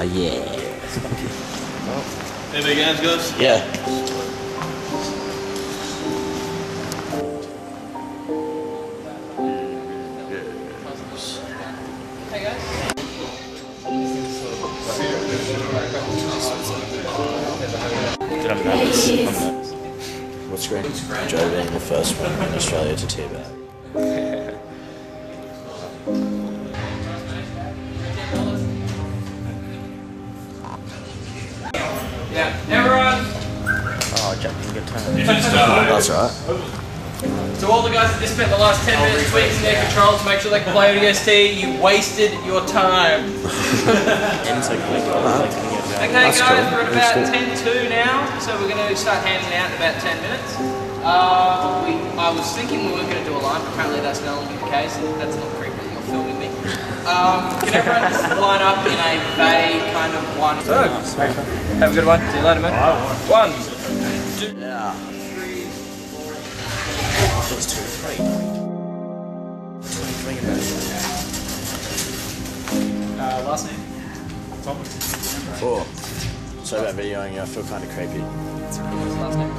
Ah, yeah. Hey, big hands, Gus? Yeah. Hey, guys. Dude, I'm nervous. What's great? Joe being the first one in Australia to teabag. Yeah, everyone! Oh, Captain, good time. That's right. So all the guys that just spent the last 10 minutes tweaking their controls to make sure they can play ODST, you wasted your time. Okay guys, we're at about 10-2 now, so we're going to start handing out in about 10 minutes. I was thinking we weren't going to do a line, but apparently that's no longer the case, and that's not creepy. Filming me. Can everyone just line up in a vague kind of one? So, have a good one. See you later, man. One, two, three, four, five. That's 2 3. 2 3 and last name? Thomas. 4. Sorry about videoing you, I feel kind of creepy. That's right. What's last name?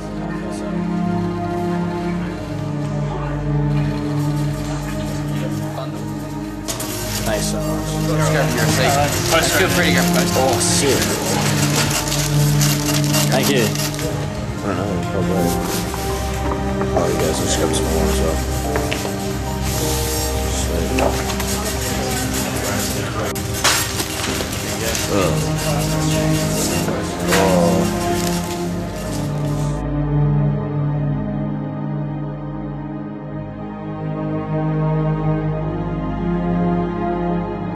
Nice. Let's go for your seat. Let's feel pretty good. Oh, shit. Thank you. I don't know, probably. Oh, you guys just got some more as well. Sweet. There you go.